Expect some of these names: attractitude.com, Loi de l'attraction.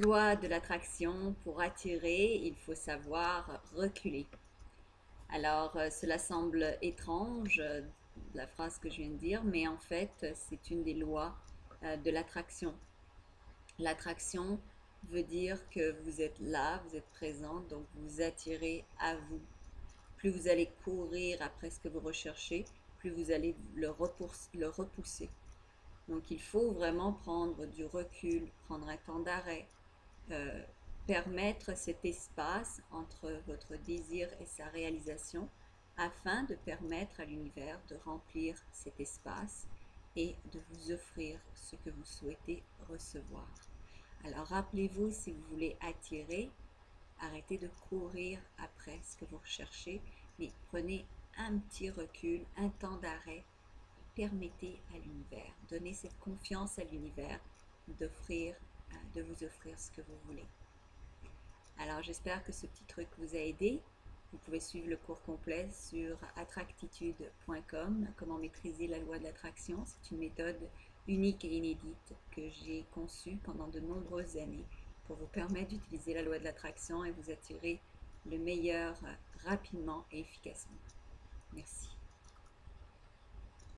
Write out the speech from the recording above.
Loi de l'attraction, pour attirer, il faut savoir reculer. Alors, cela semble étrange, la phrase que je viens de dire, mais en fait, c'est une des lois de l'attraction. L'attraction veut dire que vous êtes là, vous êtes présent, donc vous attirez à vous. Plus vous allez courir après ce que vous recherchez, plus vous allez le repousser. Donc, il faut vraiment prendre du recul, prendre un temps d'arrêt, permettre cet espace entre votre désir et sa réalisation afin de permettre à l'univers de remplir cet espace et de vous offrir ce que vous souhaitez recevoir. Alors, rappelez-vous, si vous voulez attirer, arrêtez de courir après ce que vous recherchez, mais prenez un petit recul, un temps d'arrêt. Permettez à l'univers, donnez cette confiance à l'univers d'offrir, de vous offrir ce que vous voulez. Alors, j'espère que ce petit truc vous a aidé. Vous pouvez suivre le cours complet sur attractitude.com, comment maîtriser la loi de l'attraction. C'est une méthode unique et inédite que j'ai conçue pendant de nombreuses années pour vous permettre d'utiliser la loi de l'attraction et vous attirer le meilleur rapidement et efficacement. Merci.